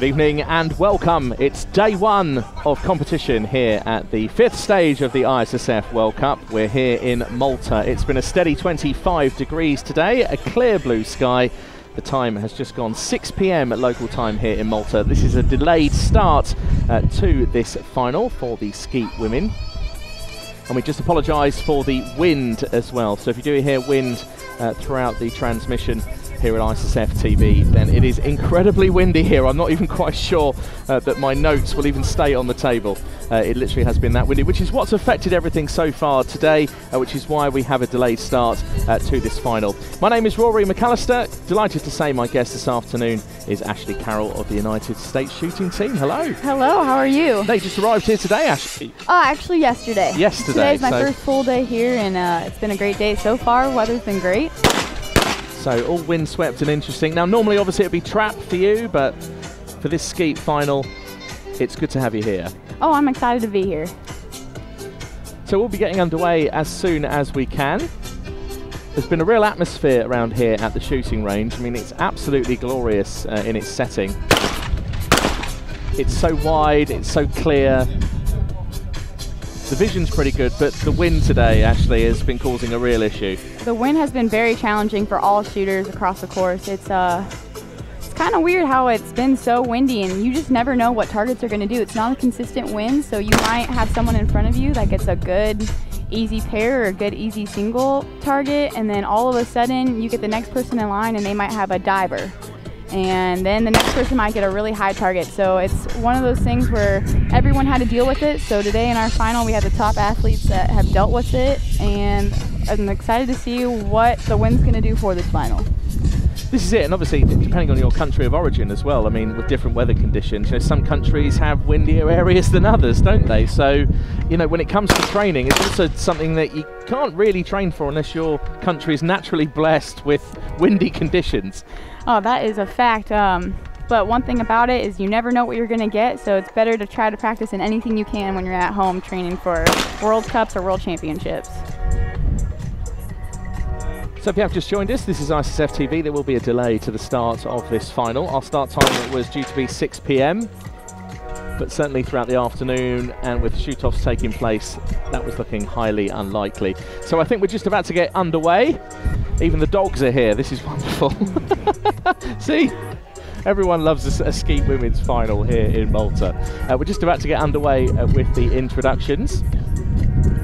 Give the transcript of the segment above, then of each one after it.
Good evening and welcome. It's day one of competition here at the fifth stage of the ISSF World Cup. We're here in Malta. It's been a steady 25 degrees today, a clear blue sky. The time has just gone 6 p.m. at local time here in Malta. This is a delayed start to this final for the Skeet women. And we just apologise for the wind as well. So if you do hear wind throughout the transmission here at ISSF TV, then it is incredibly windy here. I'm not even quite sure that my notes will even stay on the table. It literally has been that windy, which is what's affected everything so far today, which is why we have a delayed start to this final. My name is Rory McAllister. Delighted to say my guest this afternoon is Ashley Carroll of the United States shooting team. Hello. Hello, how are you? They just arrived here today, Ashley. Oh, actually yesterday. Yesterday. Today's my first full day here, and it's been a great day so far. Weather's been great. So all windswept and interesting. Now normally obviously it would be trap for you, but for this Skeet final, it's good to have you here. Oh, I'm excited to be here. So we'll be getting underway as soon as we can. There's been a real atmosphere around here at the shooting range. I mean, it's absolutely glorious in its setting. It's so wide, it's so clear. The vision's pretty good, but the wind today, Ashley, has been causing a real issue. The wind has been very challenging for all shooters across the course. It's kind of weird how it's been so windy, and you just never know what targets are going to do. It's not a consistent wind, so you might have someone in front of you that gets a good, easy pair or a good, easy single target, and then all of a sudden you get the next person in line, and they might have a diver. And then the next person might get a really high target. So it's one of those things where everyone had to deal with it. So today in our final, we had the top athletes that have dealt with it. And I'm excited to see what the wind's going to do for this final. This is it, and obviously depending on your country of origin as well. I mean, with different weather conditions, you know, some countries have windier areas than others, don't they? So, you know, when it comes to training, it's also something that you can't really train for unless your country is naturally blessed with windy conditions. Oh, that is a fact. But one thing about it is you never know what you're going to get, so it's better to try to practice in anything you can when you're at home training for World Cups or World Championships. So if you have just joined us, this is ISSF TV. There will be a delay to the start of this final. Our start time was due to be 6 p.m, but certainly throughout the afternoon and with shoot-offs taking place, that was looking highly unlikely. So I think we're just about to get underway. Even the dogs are here. This is wonderful. See? Everyone loves a Skeet Women's Final here in Malta. We're just about to get underway with the introductions.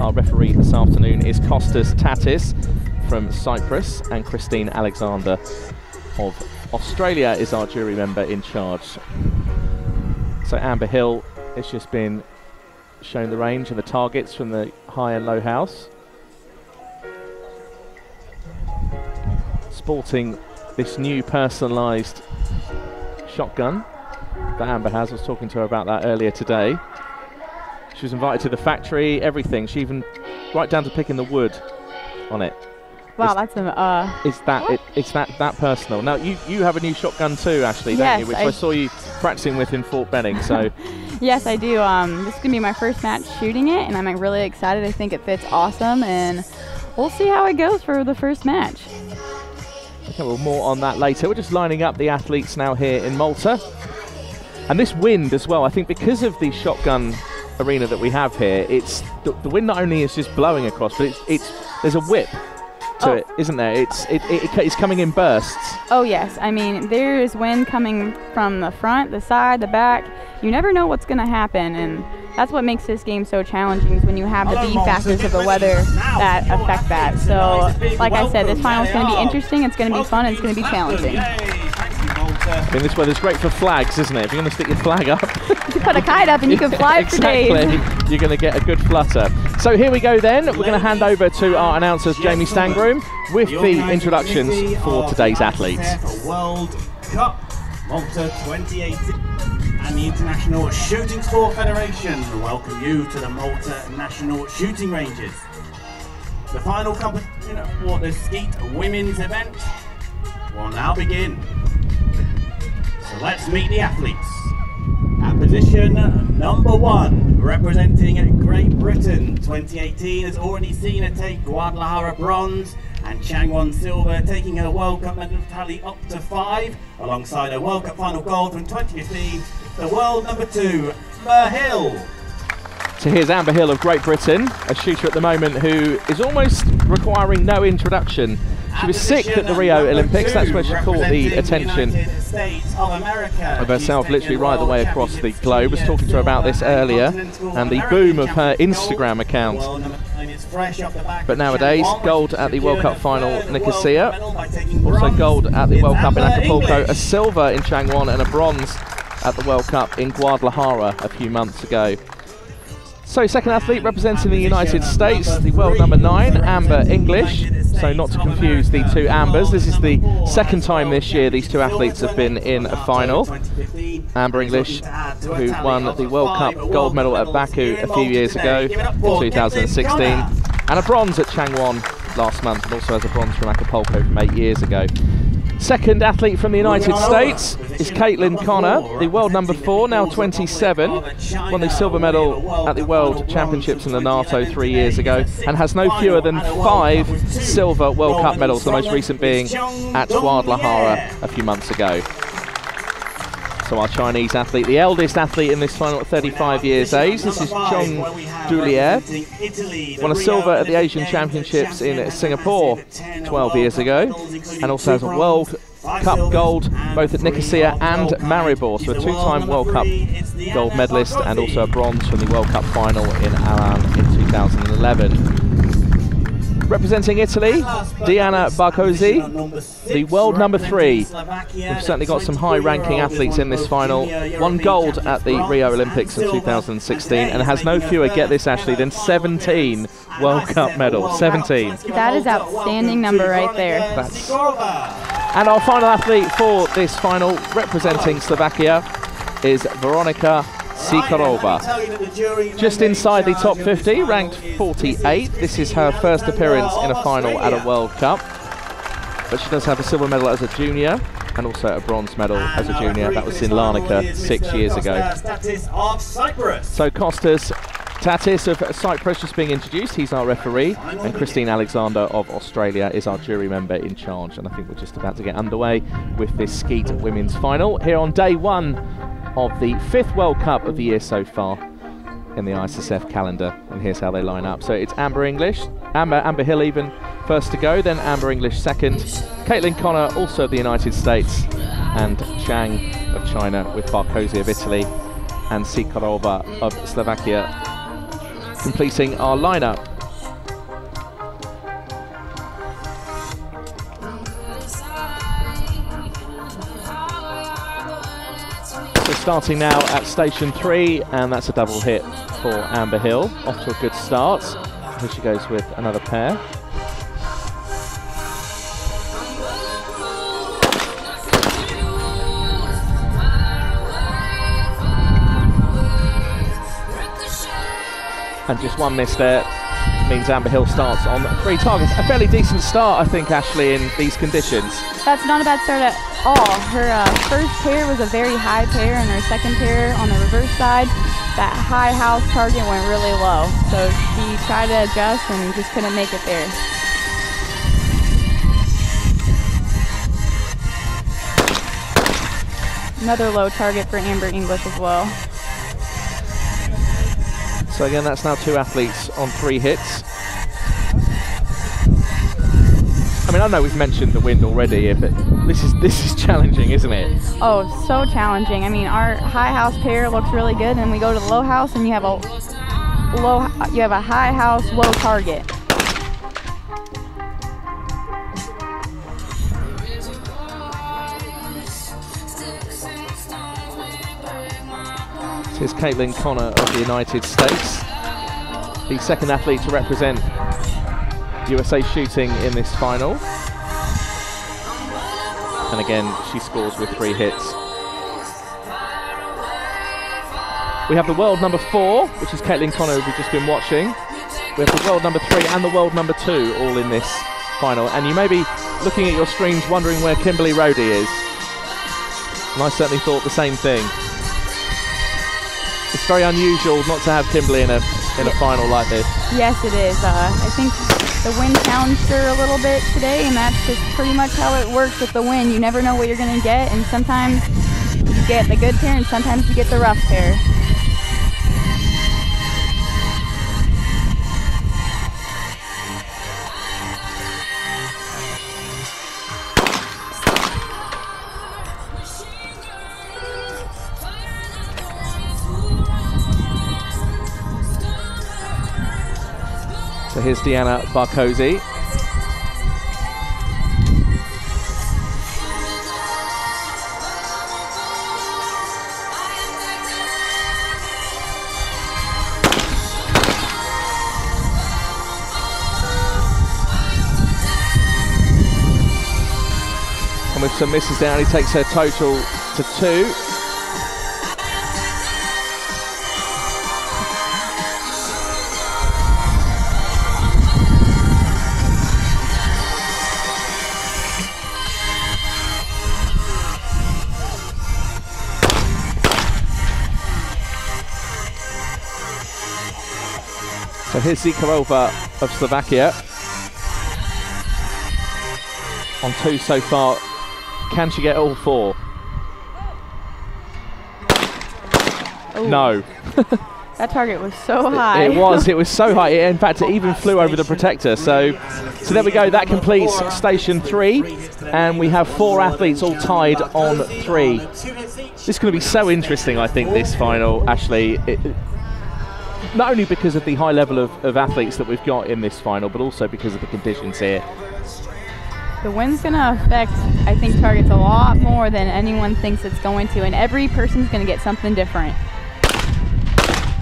Our referee this afternoon is Costas Tatis from Cyprus, and Christine Alexander of Australia is our jury member in charge. So Amber Hill has just been shown the range and the targets from the high and low house. Sporting this new personalised shotgun that Amber has. I was talking to her about that earlier today. She was invited to the factory, everything. She even, right down to picking the wood on it. Wow, that's that personal. Now you have a new shotgun too, Ashley, don't you? Which I saw you practicing with in Fort Benning. So yes, I do. This is gonna be my first match shooting it, and I'm really excited. I think it fits awesome, and we'll see how it goes for the first match. Okay, well, more on that later. We're just lining up the athletes now here in Malta, and this wind as well. I think because of the shotgun arena that we have here, it's the wind not only is just blowing across, but it's there's a whip to it, isn't there? It's coming in bursts. Oh yes, I mean there is wind coming from the front, the side, the back. You never know what's going to happen, and that's what makes this game so challenging, is when you have the factors of the weather that affect that. So like I said, this final is going to be interesting, it's going to be fun, and it's going to be challenging. I mean, this weather's great for flags, isn't it? If you're going to stick your flag up, you put a kite up and you can fly for days. Exactly. You're going to get a good flutter. So here we go then. We're going to hand over to our announcers, Jamie Stangroom, with the introductions for today's athletes. World Cup Malta 2018 and the International Shooting Sport Federation welcome you to the Malta National Shooting Ranges. The final competition for the Skeet Women's event will now begin. So let's meet the athletes. At position Position number one, representing Great Britain 2018, has already seen her take Guadalajara bronze and Changwon silver, taking her World Cup medal tally up to 5, alongside her World Cup final gold from 2015, the world number 2, Amber Hill. So here's Amber Hill of Great Britain, a shooter at the moment who is almost requiring no introduction. She was sixth at the Rio Olympics. That's where she caught the attention of herself, literally right the way across the globe. I was talking to her about this earlier and the boom of her Instagram account. But nowadays, gold at the World Cup final Nicosia, also gold at the World Cup in Acapulco, a silver in Changwon and a bronze at the World Cup in Guadalajara a few months ago. So second athlete representing the United States, the world number 9, Amber English. So not to confuse the two Ambers, this is the second time this year these two athletes have been in a final. Amber English, who won the World Cup gold medal at Baku a few years ago, in 2016, and a bronze at Changwon last month, and also has a bronze from Acapulco from 8 years ago. Second athlete from the United States is Caitlin Connor, the world number 4, now 27, won the silver medal at the World Championships in Lenato 3 years ago, and has no fewer than 5 silver World Cup medals, the most recent being at Guadalajara a few months ago. So our Chinese athlete, the eldest athlete in this final at 35 years age, this is Zhang Donglian, won a silver at the Asian Championships in Singapore 12 years ago, and also has a World Cup gold both at Nicosia and Maribor, so a two-time World Cup gold medalist and also a bronze from the World Cup final in Aran in 2011. Representing Italy, Diana Bacosi, the world number 3. We've certainly got some high-ranking athletes in this final. Won gold at the Rio Olympics in 2016 and has no fewer, get this Ashley, than 17 World Cup medals. 17. That is outstanding number right there. And our final athlete for this final, representing Slovakia, is Veronika Sykorova. Just inside the top 50, ranked 48th. This is her first appearance in a final at a World Cup. But she does have a silver medal as a junior and also a bronze medal as a junior. That was in Larnaca 6 years ago. So Costas Tatis of Cyprus just being introduced. He's our referee. And Christine Alexander of Australia is our jury member in charge. And I think we're just about to get underway with this Skeet women's final here on day one of the 5th World Cup of the year so far in the ISSF calendar, and here's how they line up. So it's Amber Hill even first to go, then Amber English second, Caitlin Connor also of the United States, and Zhang of China with Barcosi of Italy and Sykorova of Slovakia completing our lineup. Starting now at station 3, and that's a double hit for Amber Hill. Off to a good start. Here she goes with another pair. And just one miss there means Amber Hill starts on 3 targets. A fairly decent start, I think, Ashley, in these conditions. That's not a bad start at all. Her first pair was a very high pair, and her second pair on the reverse side, that high house target went really low. So she tried to adjust and just couldn't make it there. Another low target for Amber English as well. So again, that's now 2 athletes on 3 hits. I mean, I know we've mentioned the wind already here, but this is challenging, isn't it? Oh, so challenging. I mean, our high house pair looks really good, and we go to the low house, and you have a high house, low target. Here's Caitlin Connor of the United States, the second athlete to represent USA shooting in this final. And again, she scores with 3 hits. We have the world number 4, which is Caitlin Connor, who we've just been watching. We have the world number 3 and the world number 2 all in this final. And you may be looking at your screens wondering where Kimberly Rhode is. And I certainly thought the same thing. It's very unusual not to have Kimberly in a final like this. Yes, it is. I think the wind challenged her a little bit today, and that's just pretty much how it works with the wind. You never know what you're going to get, and sometimes you get the good pair, and sometimes you get the rough pair. So here's Diana Bacosi. And with some misses down, he takes her total to 2. So here's Sykorova of Slovakia. On 2 so far. Can she get all 4? Ooh. No. That target was so high. It was. It was so high. In fact, it even flew over the protector. So there we go. That completes station 3. And we have 4 athletes all tied on 3. This is going to be so interesting, I think, this final, Ashley. Not only because of the high level of athletes that we've got in this final, but also because of the conditions here. The wind's going to affect, I think, targets a lot more than anyone thinks it's going to, and every person's going to get something different.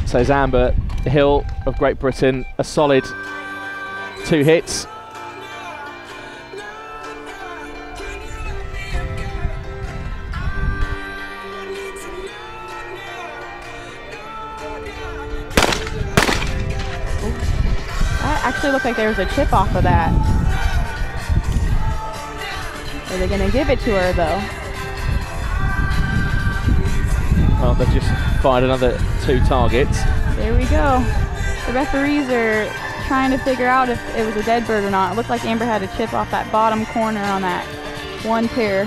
So it's Amber Hill of Great Britain, a solid 2 hits. Looked like there was a chip off of that. Are they going to give it to her, though? Well, they've just fired another 2 targets. There we go. The referees are trying to figure out if it was a dead bird or not. It looked like Amber had a chip off that bottom corner on that one pair.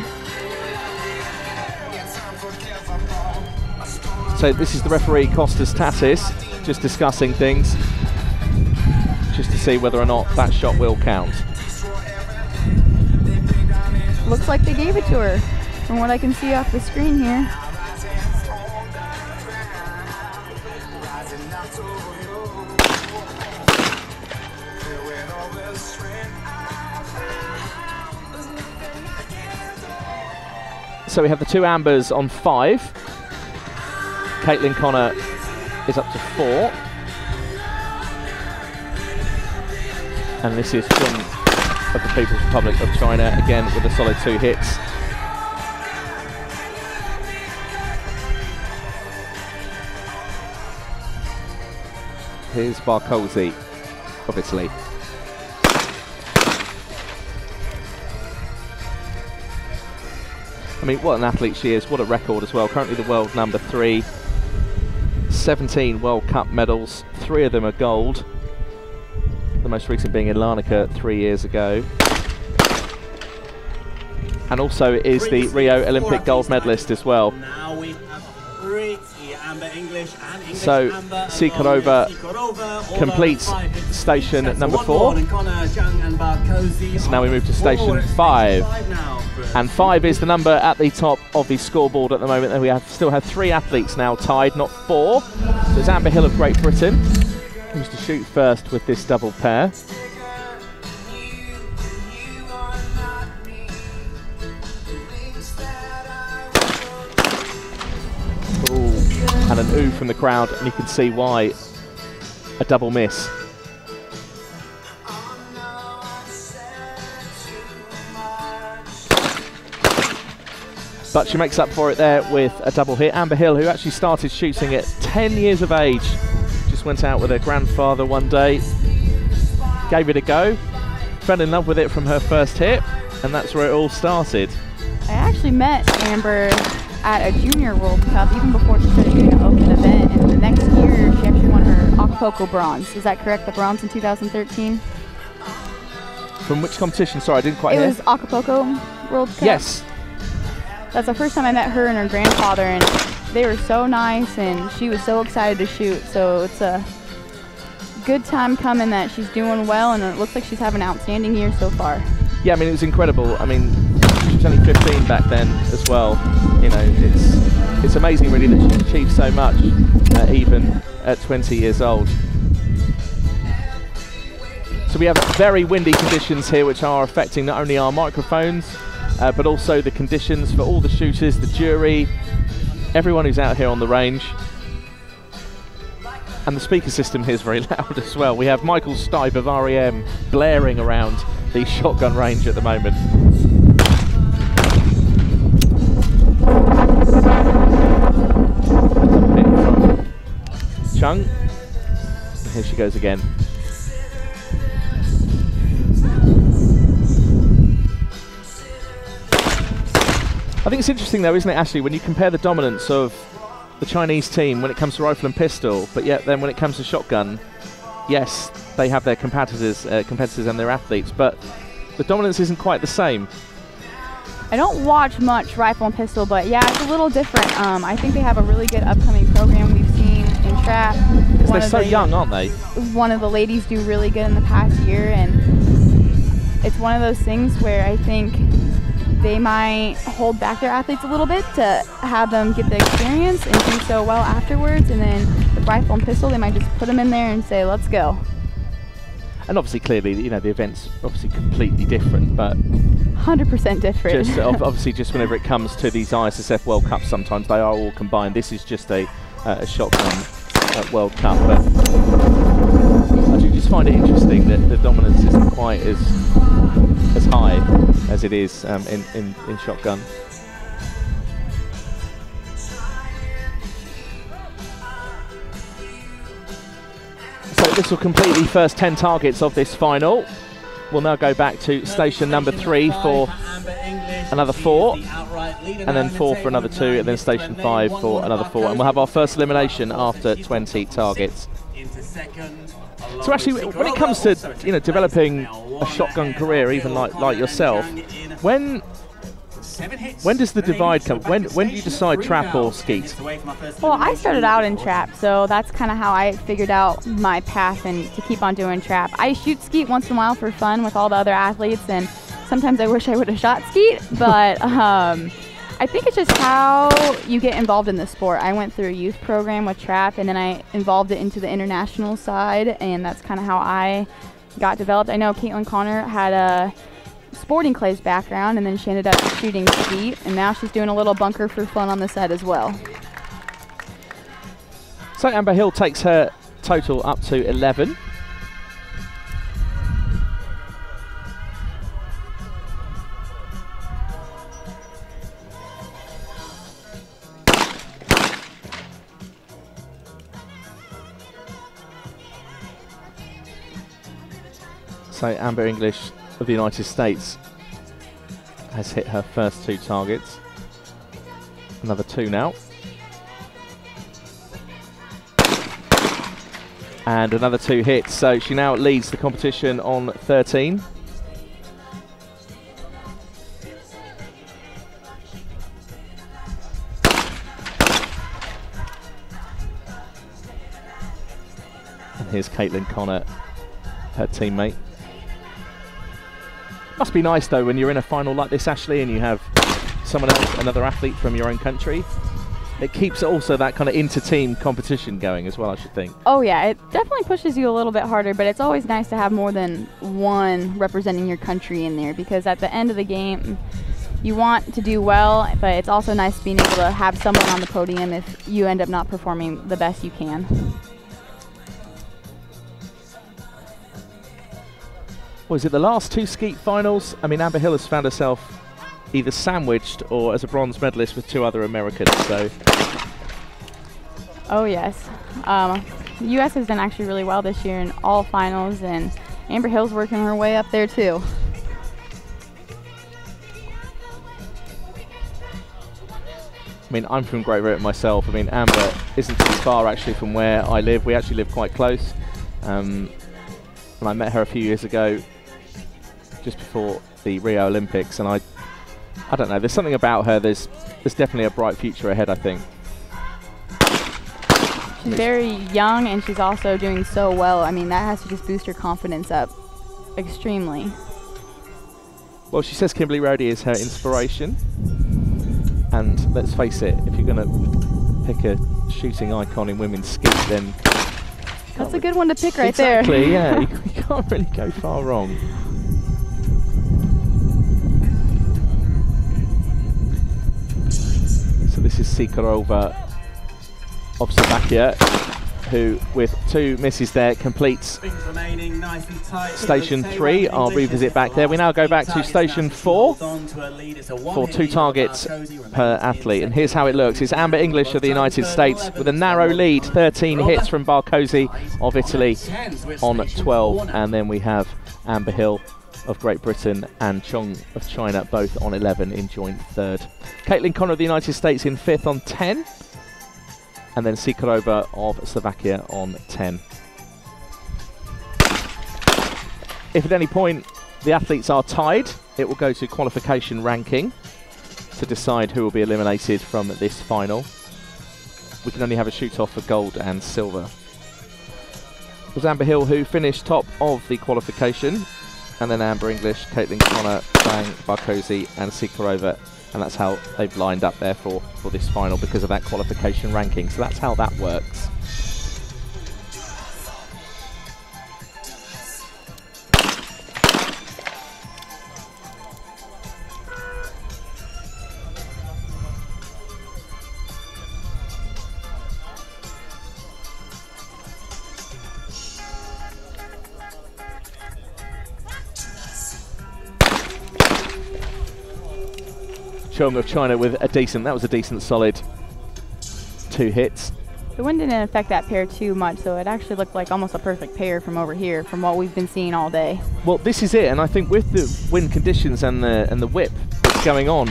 So this is the referee, Costas Tatis, just discussing things, just to see whether or not that shot will count. Looks like they gave it to her, from what I can see off the screen here. So we have the 2 Ambers on 5. Caitlin Connor is up to 4. And this is from the People's Republic of China, again with a solid 2 hits. Here's Bacosi of Italy. I mean, what an athlete she is, what a record as well. Currently the world number 3, 17 World Cup medals, 3 of them are gold. The most recent being in Larnaca 3 years ago. And also is the Rio Olympic gold medalist as well. So Sykorova completes station number 4. So now we move to station 5. And 5 is the number at the top of the scoreboard at the moment. And we still have 3 athletes now tied, not 4. So it's Amber Hill of Great Britain to shoot first with this double pair. Ooh, and an ooh from the crowd, and you can see why. A double miss. But she makes up for it there with a double hit. Amber Hill, who actually started shooting at 10 years of age, went out with her grandfather one day, gave it a go, fell in love with it from her first hit, and that's where it all started. I actually met Amber at a Junior World Cup, even before she started doing an open event, and Coco bronze. Is that correct? The bronze in 2013? From which competition? Sorry, I didn't quite hear. It was Acapulco World Cup. Yes. That's the first time I met her and her grandfather, and they were so nice, and she was so excited to shoot. So it's a good time coming that she's doing well, and it looks like she's having an outstanding year so far. Yeah, I mean, it was incredible. I mean, she was only 15 back then as well. You know, it's amazing really that she's achieved so much, even at 20 years old. So we have very windy conditions here, which are affecting not only our microphones, but also the conditions for all the shooters, the jury, everyone who's out here on the range. And the speaker system here is very loud as well. We have Michael Stipe of REM blaring around the shotgun range at the moment. Chung. Here she goes again. I think it's interesting though, isn't it, Ashley, when you compare the dominance of the Chinese team when it comes to rifle and pistol, but yet then when it comes to shotgun, yes, they have their competitors and their athletes, but the dominance isn't quite the same. I don't watch much rifle and pistol, but yeah, it's a little different. I think they have a really good upcoming program we've seen in trap. Because they're so young, aren't they? One of the ladies do really good in the past year, and it's one of those things where I think they might hold back their athletes a little bit to have them get the experience and do so well afterwards, and then the rifle and pistol, they might just put them in there and say, let's go. And obviously, clearly, you know, the event's obviously completely different, but 100% different. Just, obviously, just whenever it comes to these ISSF World Cups, sometimes they are all combined. This is just a shotgun World Cup, but I do just find it interesting that the dominance isn't quite as high as it is in shotgun. So this will complete the first 10 targets of this final. We'll now go back to station number 3 for another 4, and then 4 for another 2, and then station 5 for another 4, and we'll have our first elimination after 20 targets. So actually, when it comes to, you know, developing a shotgun career, even like yourself, when does the divide come? When do you decide trap or skeet? Well, I started out in trap, so that's kind of how I figured out my path and to keep on doing trap. I shoot skeet once in a while for fun with all the other athletes, and sometimes I wish I would have shot skeet, but I think it's just how you get involved in the sport. I went through a youth program with trap, and then I involved it into the international side, and that's kind of how I got developed. I know Caitlin Connor had a sporting clays background, and then she ended up shooting skeet, and now she's doing a little bunker for fun on the side as well. So Amber Hill takes her total up to 11. So Amber English of the United States has hit her first 2 targets. Another 2 now. And another 2 hits, so she now leads the competition on 13. And here's Caitlin Connor, her teammate. Must be nice though when you're in a final like this, Ashley, and you have someone else, another athlete from your own country. It keeps also that kind of inter-team competition going as well, I should think. Oh yeah, it definitely pushes you a little bit harder, but it's always nice to have more than one representing your country in there, because at the end of the game, you want to do well, but it's also nice being able to have someone on the podium if you end up not performing the best you can. Was it the last 2 skeet finals? I mean, Amber Hill has found herself either sandwiched or as a bronze medalist with 2 other Americans, so. Oh, yes. The U.S. has done actually really well this year in all finals, and Amber Hill's working her way up there, too. I mean, I'm from Great Britain myself. I mean, Amber isn't too far, actually, from where I live. We actually live quite close. And I met her a few years ago, just before the Rio Olympics, and I don't know, there's something about her, there's definitely a bright future ahead, I think. She's very young, and she's also doing so well. I mean, that has to just boost her confidence up extremely. Well, she says Kimberly Rhode is her inspiration, and let's face it, if you're going to pick a shooting icon in women's skeet, then... That's a good one to pick right there. Exactly, yeah. You can't really go far wrong. So this is Sykorova of Slovakia, who with two misses there completes station 3. I'll revisit back there. We now go back to station 4 for 2 targets per athlete. And here's how it looks. It's Amber English of the United States with a narrow lead, 13 hits from Bacosi of Italy on 12. And then we have Amber Hill of Great Britain and Chong of China, both on 11 in joint third. Caitlin Connor of the United States in 5th on 10. And then Sykorova of Slovakia on 10. If at any point the athletes are tied, it will go to qualification ranking to decide who will be eliminated from this final. We can only have a shoot-off for gold and silver. It was Amber Hill who finished top of the qualification, and then Amber English, Caitlin Connor, Zhang, Bacosi and Sykorova. And that's how they've lined up there for this final, because of that qualification ranking. So that's how that works. Chong of China with a decent, that was a decent solid 2 hits. The wind didn't affect that pair too much, so it actually looked like almost a perfect pair from over here, from what we've been seeing all day. Well, this is it, and I think with the wind conditions and the whip that's going on,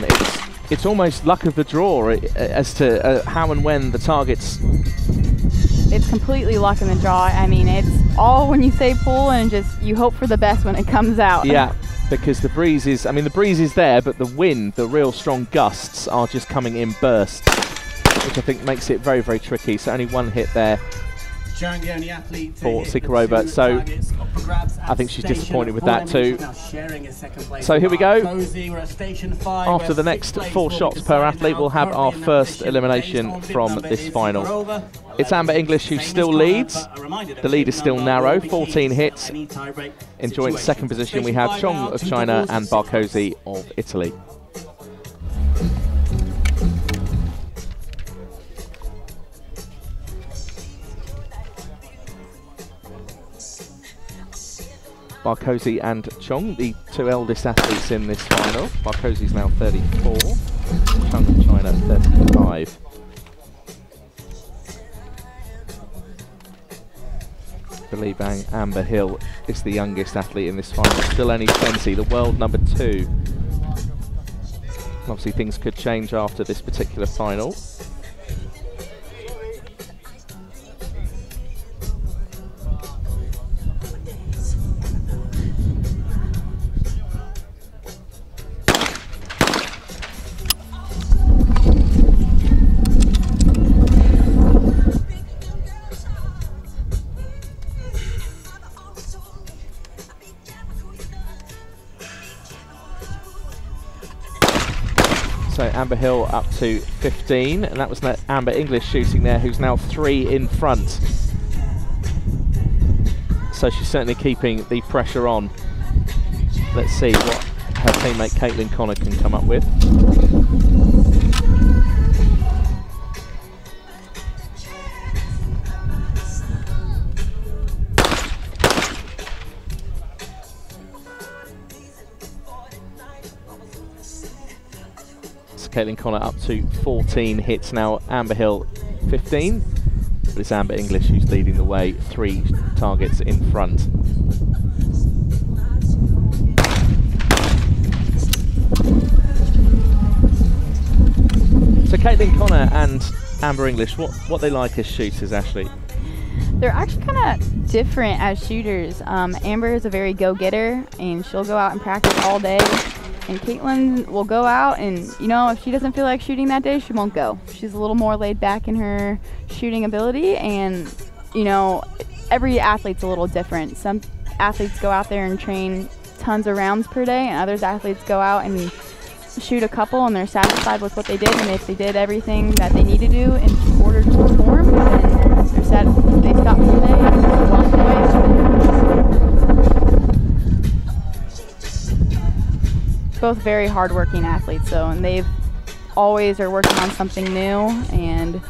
it's almost luck of the draw as to how and when the targets. It's completely luck in the draw. I mean, it's all when you say pull and just you hope for the best when it comes out. Yeah. Because the breeze is, I mean, the breeze is there, but the wind, the real strong gusts are just coming in bursts, which I think makes it very, very tricky. So only 1 hit there for Sykorova. So I think she's disappointed with that too. So here we go. After the next 4 shots per athlete, we'll have our first elimination from this final. It's Amber English who still leads. The lead is still narrow, 14 hits. In joint second position, we have Chong of China and Bacosi of Italy. Bacosi and Chong, the 2 eldest athletes in this final. Barcosi's now 34, Chong of China 35. I believe Amber Hill is the youngest athlete in this final, still only 20, the world number 2. Obviously things could change after this particular final. Amber Hill up to 15, and that was Amber English shooting there, who's now 3 in front. So she's certainly keeping the pressure on. Let's see what her teammate Caitlin Connor can come up with. Caitlin Connor up to 14 hits now, Amber Hill 15, but it's Amber English who's leading the way, 3 targets in front. So Caitlin Connor and Amber English, what they like as shooters, Ashley? They're actually kind of different as shooters. Amber is a very go-getter, and she'll go out and practice all day. And Caitlin will go out and, you know, if she doesn't feel like shooting that day, she won't go. She's a little more laid back in her shooting ability, and, you know, every athlete's a little different. Some athletes go out there and train tons of rounds per day, and others athletes go out and shoot a couple and they're satisfied with what they did, and if they did everything that they need to do in order to perform, then they're sad they stopped for the day and walked away. Both very hardworking athletes though, and they've always are working on something new and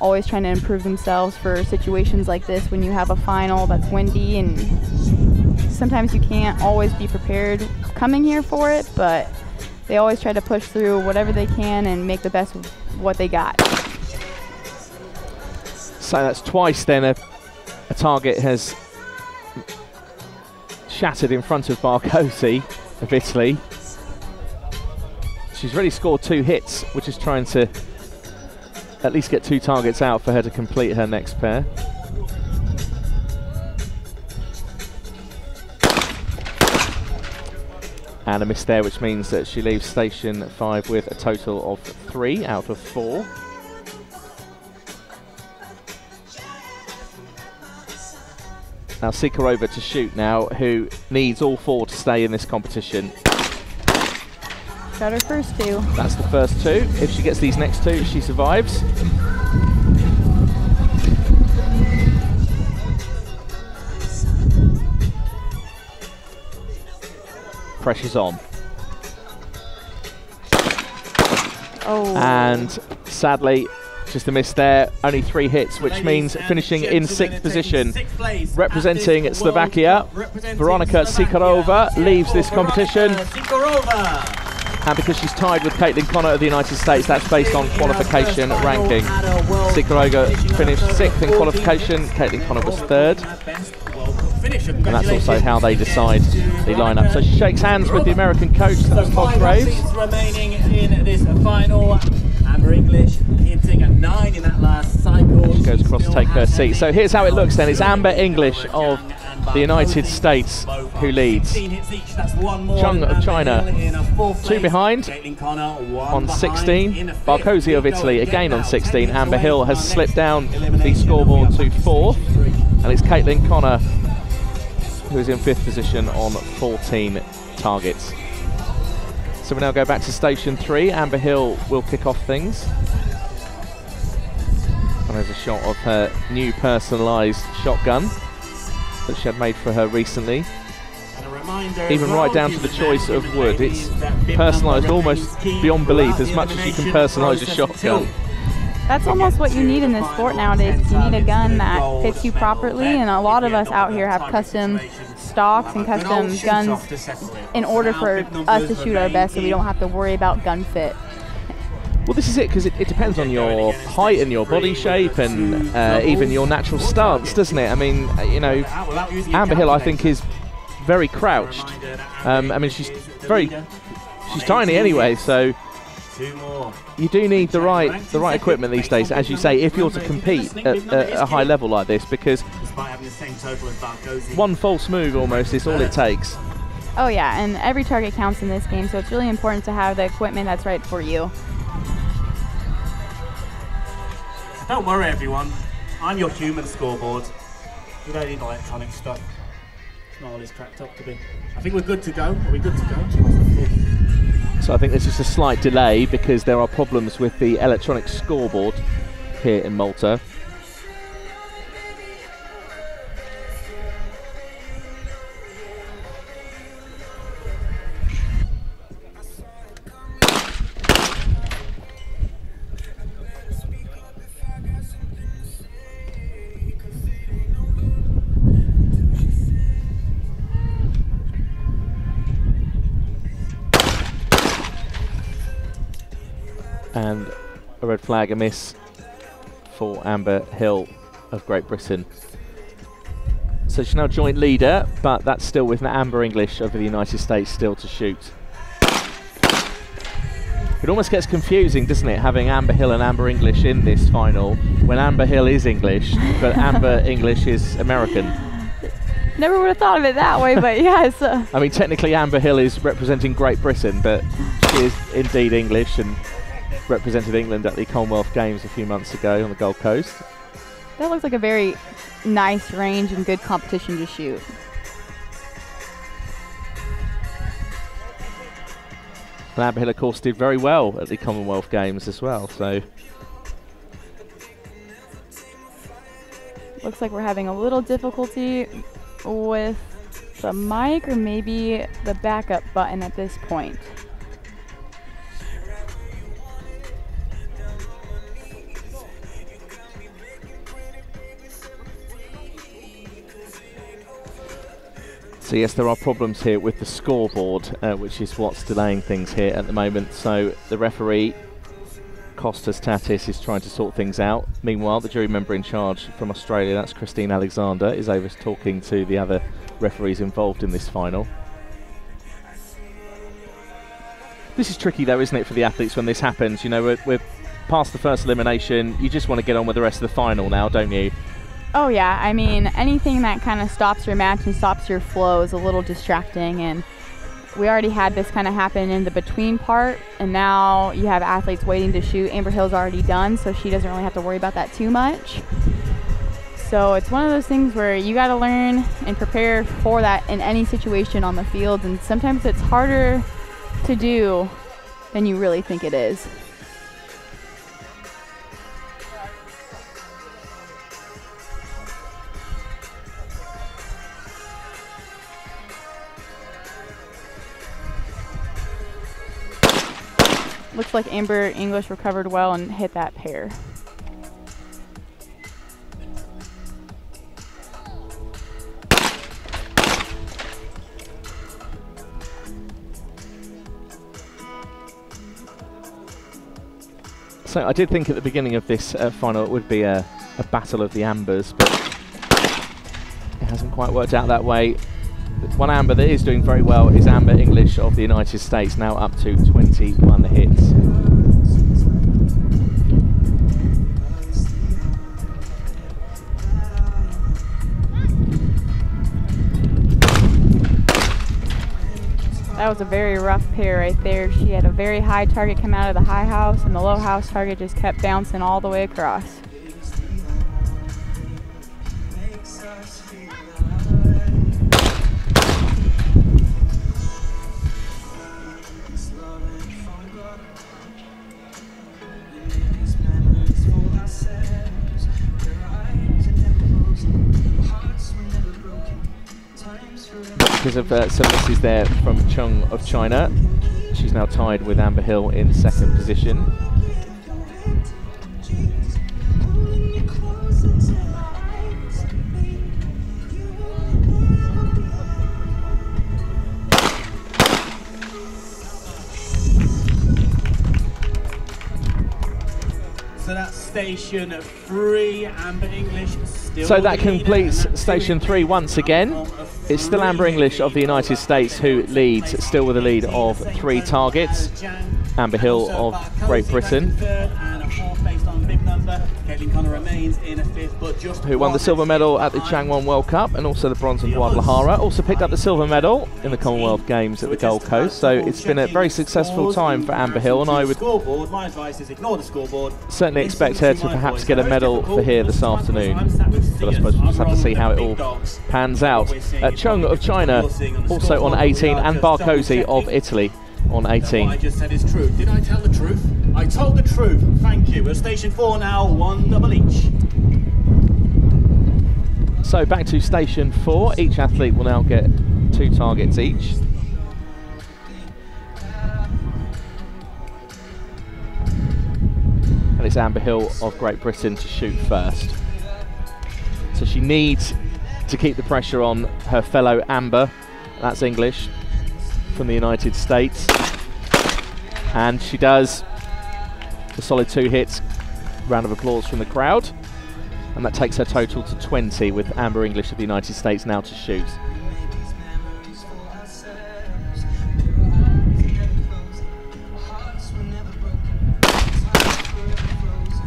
always trying to improve themselves for situations like this when you have a final that's windy and sometimes you can't always be prepared coming here for it, but they always try to push through whatever they can and make the best of what they got. So that's twice then a target has shattered in front of Bacosi of Italy. She's already scored 2 hits, which is trying to at least get 2 targets out for her to complete her next pair. And a miss there, which means that she leaves station 5 with a total of 3 out of 4. Now Sykorova to shoot now, who needs all 4 to stay in this competition. Got her first 2. That's the first 2. If she gets these next 2, she survives. Pressure's on. Oh. And sadly, just a miss there. Only 3 hits, which means finishing in 6th position. Representing Slovakia, Veronika Sykorova leaves this competition. And because she's tied with Caitlin Connor of the United States, that's based on qualification ranking. Sykorova finished 6th in qualification, Caitlin Connor was 3rd. And that's also how they decide the lineup. So she shakes hands with the American coach, that's Todd Graves. 5 remaining in this final. Amber English hitting a 9 in that last cycle. She goes across to take her seat. So here's how it looks then. It's Amber English of the United States who leads. Zhang of China, 2 behind on 16. Bacosi of Italy again on 16. Amber Hill has slipped down the scoreboard to 4th. And it's Caitlin Connor who is in 5th position on 14 targets. So we now go back to station 3. Amber Hill will kick off things. And there's a shot of her new personalised shotgun that she had made for her recently. Even right down to the choice of wood. It's personalised almost beyond belief, as much as you can personalise a shotgun. That's almost what you need in this sport nowadays. You need a gun that fits you properly, and a lot of us out here have custom stocks and custom guns in order for us to shoot our best so we don't have to worry about gun fit. Well, this is it, because it depends on your height and your body shape and even your natural stance, doesn't it? I mean, you know, Amber Hill, I think, is very crouched. I mean, she's tiny anyway, so you do need the right equipment these days, as you say, if you're to compete at a high level like this, because one false move almost is all it takes. Oh yeah, and every target counts in this game, so it's really important to have the equipment that's right for you. Don't worry everyone, I'm your human scoreboard. You don't need electronic stuff. It's not all it's cracked up to be. I think we're good to go. Are we good to go? So I think there's just a slight delay because there are problems with the electronic scoreboard here in Malta. And a red flag, a miss for Amber Hill of Great Britain. So she's now joint leader, but that's still with Amber English over the United States still to shoot. It almost gets confusing, doesn't it, having Amber Hill and Amber English in this final, when Amber Hill is English, but Amber English is American. Never would have thought of it that way, but yes. I mean, technically Amber Hill is representing Great Britain, but she is indeed English and represented England at the Commonwealth Games a few months ago on the Gold Coast. That looks like a very nice range and good competition to shoot. Amber Hill, of course, did very well at the Commonwealth Games as well, so. Looks like we're having a little difficulty with the mic or maybe the backup button at this point. So yes, there are problems here with the scoreboard, which is what's delaying things here at the moment. So the referee, Costas Tatis, is trying to sort things out. Meanwhile, the jury member in charge from Australia, that's Christine Alexander, is over talking to the other referees involved in this final. This is tricky though, isn't it, for the athletes when this happens? You know, we're past the first elimination. You just want to get on with the rest of the final now, don't you? Oh yeah, I mean, anything that kind of stops your match and stops your flow is a little distracting, and we already had this kind of happen in the between part, and now you have athletes waiting to shoot. Amber Hill's already done, so she doesn't really have to worry about that too much. So it's one of those things where you gotta learn and prepare for that in any situation on the field, and sometimes it's harder to do than you really think it is. Looks like Amber English recovered well and hit that pair. So I did think at the beginning of this final it would be a battle of the Ambers, but it hasn't quite worked out that way. One Amber that is doing very well is Amber English of the United States, now up to 21 hits. That was a very rough pair right there. She had a very high target come out of the high house, and the low house target just kept bouncing all the way across. Because of some misses there from Chung of China, she's now tied with Amber Hill in second position. So that's station 3, Amber English still. So that completes station 3 once again. It's still Amber English of the United States who leads, still with a lead of 3 targets. Amber Hill of Great Britain, who won the silver medal at the Changwon World Cup and also the bronze in Guadalajara. Also picked up the silver medal in the Commonwealth Games at the Gold Coast. So it's been a very successful time for Amber Hill, and I would certainly expect her to perhaps get a medal for here this afternoon. But I suppose we'll just have to see how it all pans out. Chung of China also on 18, and Bacosi of Italy on 18. What I just said is true. Did I tell the truth? I told the truth. Thank you. We're station 4 now, 1 double each. So back to station 4. Each athlete will now get 2 targets each. And it's Amber Hill of Great Britain to shoot first. So she needs to keep the pressure on her fellow Amber, that's English, from the United States, and she does. A solid 2 hits, round of applause from the crowd, and that takes her total to 20 with Amber English of the United States now to shoot.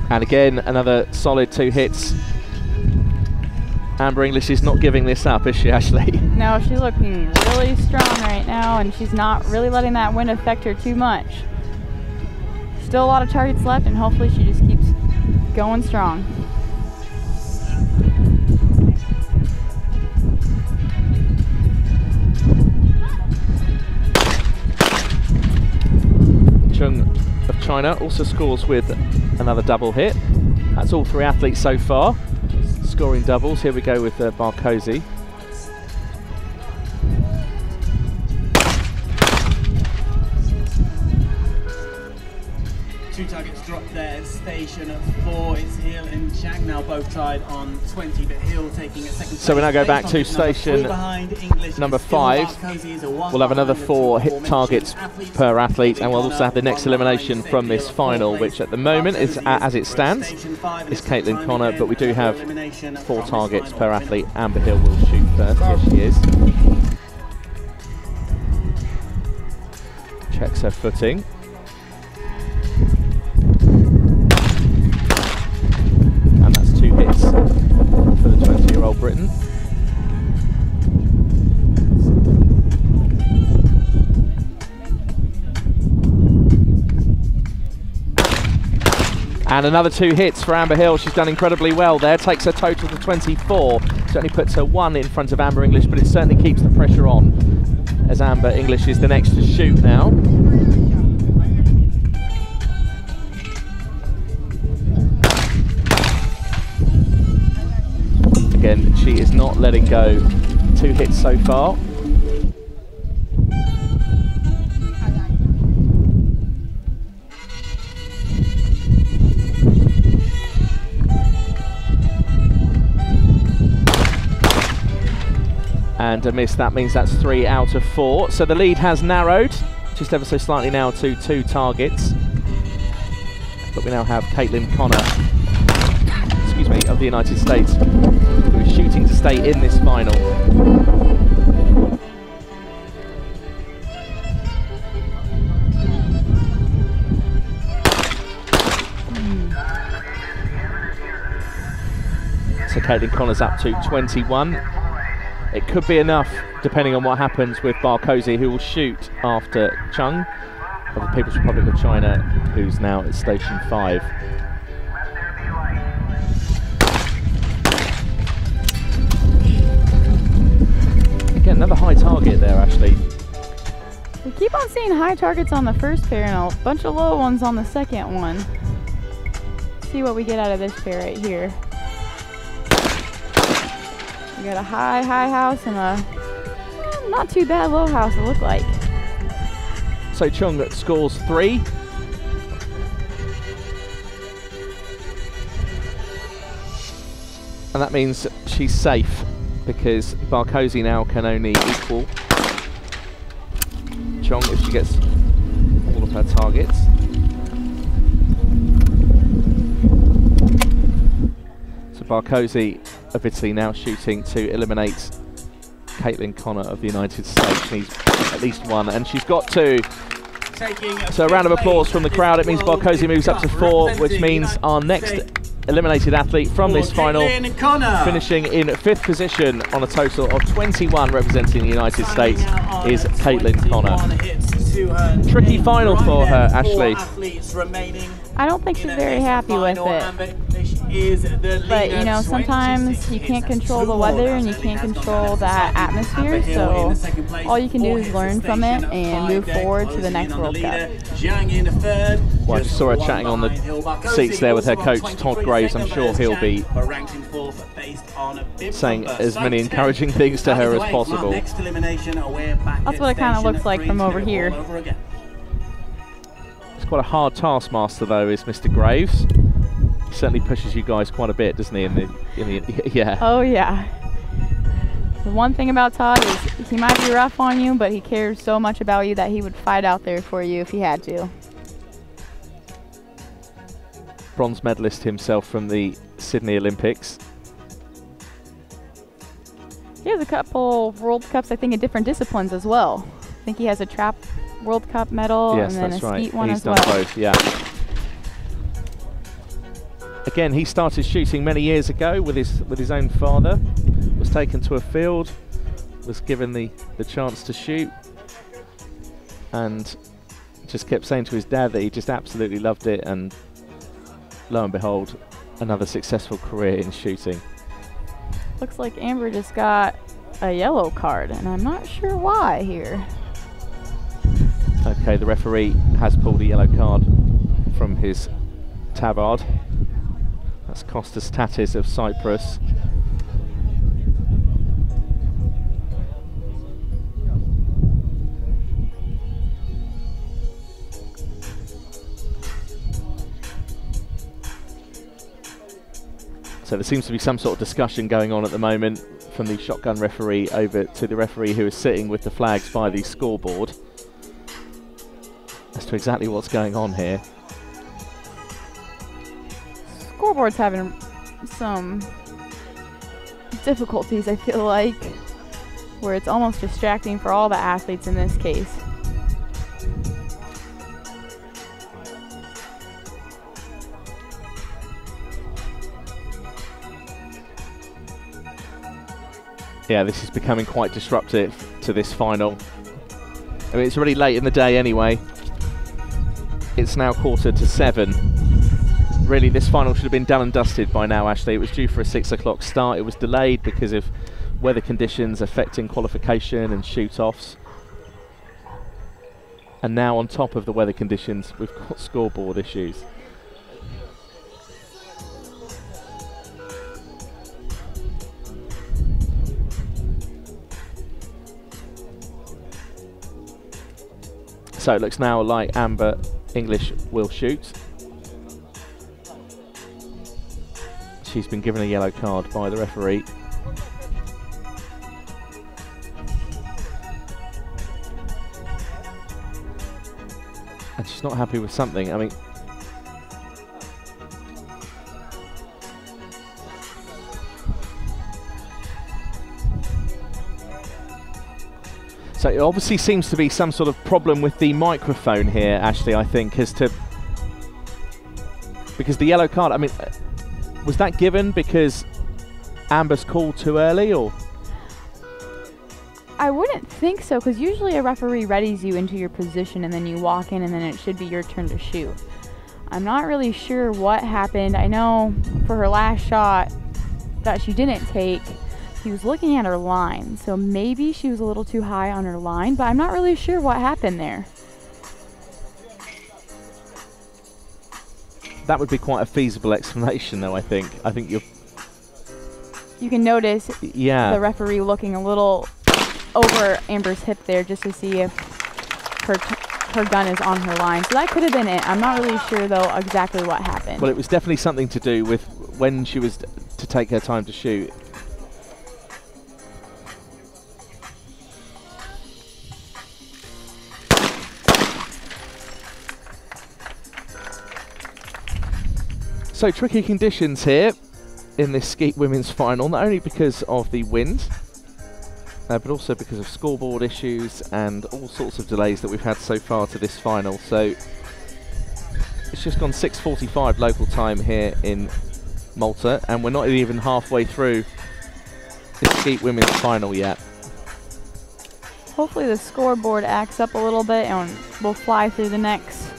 And again, another solid two hits. Amber English is not giving this up, is she, Ashley? No, she's looking really strong right now, and she's not really letting that wind affect her too much. Still a lot of targets left, and hopefully she just keeps going strong. Zheng of China also scores with another double hit. That's all three athletes so far scoring doubles. Here we go with Bacosi. Two targets dropped there. Station at 4. It's Hill and Zhang now both tied on 20, but Hill taking a second. So we now go back to station number 5. We'll have another 4 hit targets per athlete, and we'll also have the next elimination from this final, which at the moment is, as it stands, is Caitlin Connor, but we do have 4 targets per athlete. Amber Hill will shoot first. Yes, she is. Checks her footing. For the 20-year-old Briton. And another 2 hits for Amber Hill. She's done incredibly well there. Takes her total to 24. Certainly puts her 1 in front of Amber English, but it certainly keeps the pressure on as Amber English is the next to shoot now. Again, she is not letting go. 2 hits so far. And a miss. That means that's 3 out of 4. So the lead has narrowed just ever so slightly now to 2 targets. But we now have Caitlin Connor of the United States, who is shooting to stay in this final. So Caitlin Connor's up to 21. It could be enough, depending on what happens with Bacosi, who will shoot after Zheng of the People's Republic of China, who's now at station 5. Again, another high target there, Ashley. We keep on seeing high targets on the first pair and a bunch of low ones on the second one. See what we get out of this pair right here. We got a high house and a not too bad low house, it looked like. So Zheng scores 3. And that means she's safe, because Bacosi now can only equal Zheng if she gets all of her targets. So Bacosi of Italy now shooting to eliminate Caitlin Connor of the United States. Needs at least 1, and she's got 2. So a round of applause from the crowd. It means Bacosi moves up to 4, which means our next eliminated athlete from this final, finishing in 5th position on a total of 21, representing the United States, is Caitlin Connor. Tricky final for her, Ashley. I don't think she's very happy with it. But, you know, sometimes you can't control the weather and you can't control that atmosphere, so all you can do is learn from it and move forward to the next World Cup. Well, I just saw her chatting on the seats there with her coach, Todd Graves. I'm sure he'll be saying as many encouraging things to her as possible. That's what it kind of looks like from over here. It's quite a hard taskmaster, though, is Mr. Graves. He certainly pushes you guys quite a bit, doesn't he? Yeah. Oh, yeah. The one thing about Todd is he might be rough on you, but he cares so much about you that he would fight out there for you if he had to. Bronze medalist himself from the Sydney Olympics. He has a couple World Cups, I think, in different disciplines as well. I think he has a trap World Cup medal, yes, and then a Skeet one as well. Yes, that's right. He's done both, yeah. Again, he started shooting many years ago with his own father, was taken to a field, was given the chance to shoot, and just kept saying to his dad that he just absolutely loved it, and lo and behold, another successful career in shooting. Looks like Amber just got a yellow card, and I'm not sure why here. Okay, the referee has pulled a yellow card from his tabard. That's Costas Tatis of Cyprus. So there seems to be some sort of discussion going on at the moment from the shotgun referee over to the referee who is sitting with the flags by the scoreboard as to exactly what's going on here. Scoreboard's having some difficulties, I feel like, where it's almost distracting for all the athletes in this case. Yeah, this is becoming quite disruptive to this final. I mean, it's really late in the day anyway. It's now 6:45. Really, this final should have been done and dusted by now, Ashley. It was due for a 6 o'clock start. It was delayed because of weather conditions affecting qualification and shoot-offs. And now, on top of the weather conditions, we've got scoreboard issues. So it looks now like Amber English will shoot. She's been given a yellow card by the referee. And she's not happy with something. I mean, so it obviously seems to be some sort of problem with the microphone here, Ashley, I think, as to... Because the yellow card, I mean, was that given because Amber's called too early, or...? I wouldn't think so, because usually a referee readies you into your position and then you walk in and then it should be your turn to shoot. I'm not really sure what happened. I know for her last shot that she didn't take, she was looking at her line, so maybe she was a little too high on her line, but I'm not really sure what happened there. That would be quite a feasible explanation, though, I think. I think you can notice the referee looking a little over Amber's hip there just to see if her gun is on her line. So that could have been it. I'm not really sure, though, exactly what happened. Well, it was definitely something to do with when she was to take her time to shoot. So tricky conditions here in this Skeet women's final, not only because of the wind, but also because of scoreboard issues and all sorts of delays that we've had so far to this final. So it's just gone 6:45 local time here in Malta, and we're not even halfway through the Skeet women's final yet. Hopefully the scoreboard acts up a little bit and we'll fly through the next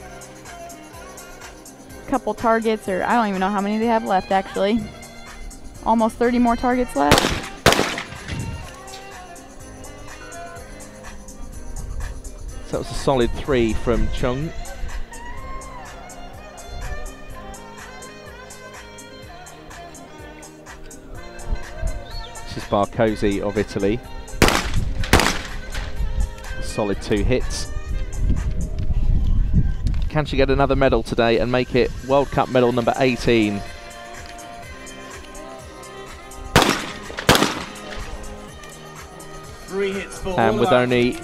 couple targets, or I don't even know how many they have left, actually. Almost 30 more targets left. So that was a solid 3 from Chung. This is Bacosi of Italy. A solid 2 hits. Can she get another medal today and make it World Cup medal number 18? And with only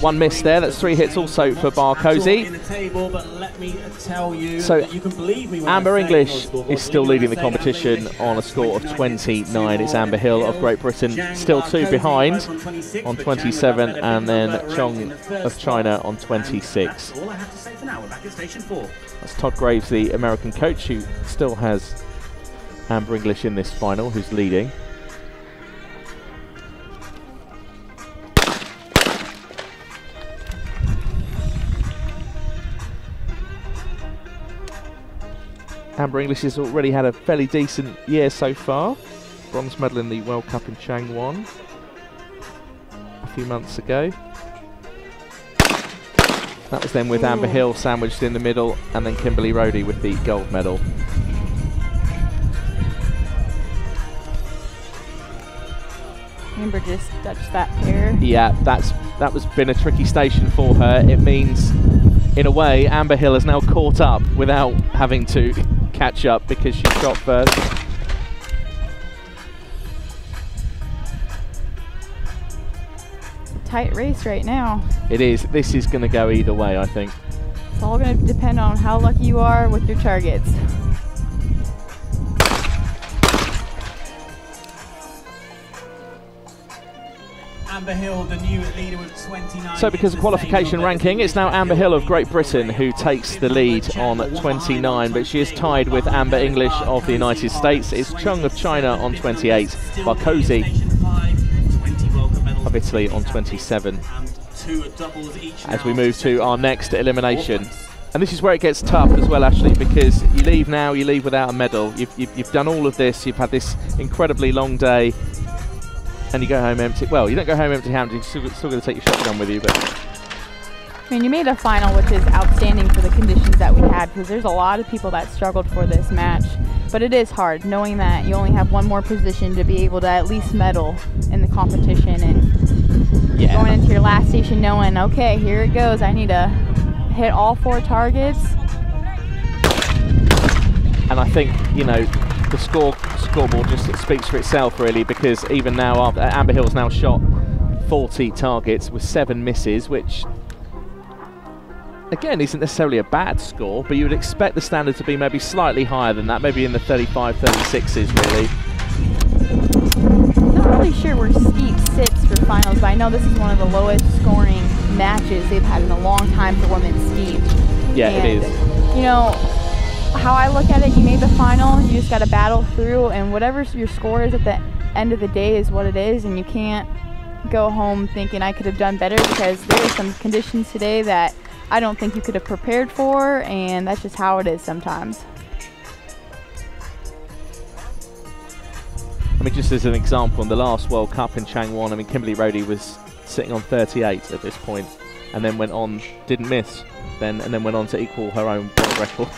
one miss there, that's 3 hits also for Bacosi. So Amber English is still leading the competition on a score of 29. It's Amber Hill of Great Britain still 2 behind on 27, and then Zhang of China on 26. That's Todd Graves, the American coach, who still has Amber English in this final, who's leading. Amber English has already had a fairly decent year so far. Bronze medal in the World Cup in Changwon a few months ago. That was then with Amber Hill sandwiched in the middle, and then Kimberly Rhode with the gold medal. Amber just touched that pair. Yeah, that was been a tricky station for her. It means, in a way, Amber Hill has now caught up without having to catch up because she shot first. Tight race right now. It is. This is going to go either way, I think. It's all going to depend on how lucky you are with your targets. Amber Hill, the new leader with 29. So because of qualification ranking, it's now Amber Hill of Great Britain who takes the lead on 29, but she is tied with Amber English of the United States. It's Chung of China on 28, Bacosi of Italy on 27. As we move to our next elimination, and this is where it gets tough as well, Ashley, because you leave now, you leave without a medal. You've done all of this, you've had this incredibly long day, and you go home empty. Well, you don't go home empty-handed. You're still going to take your shotgun with you, but I mean, you made a final, which is outstanding for the conditions that we had, because there's a lot of people that struggled for this match. But it is hard, knowing that you only have one more position to be able to at least medal in the competition, and going into your last station knowing, okay, here it goes, I need to hit all four targets. And I think, you know, the scoreboard just speaks for itself, really, because even now, after Amber Hill's now shot 40 targets with 7 misses, which again isn't necessarily a bad score, but you would expect the standard to be maybe slightly higher than that, maybe in the 35, 36s really. Not really sure where Skeet sits for finals, but I know this is one of the lowest scoring matches they've had in a long time for women's Skeet. Yeah, and it is. You know, how I look at it, you made the final, you just got to battle through, and whatever your score is at the end of the day is what it is, and you can't go home thinking I could have done better, because there are some conditions today that I don't think you could have prepared for, and that's just how it is sometimes. I mean, just as an example, in the last World Cup in Changwon, I mean, Kimberly Rhode was sitting on 38 at this point, and then went on, didn't miss, and then went on to equal her own world record.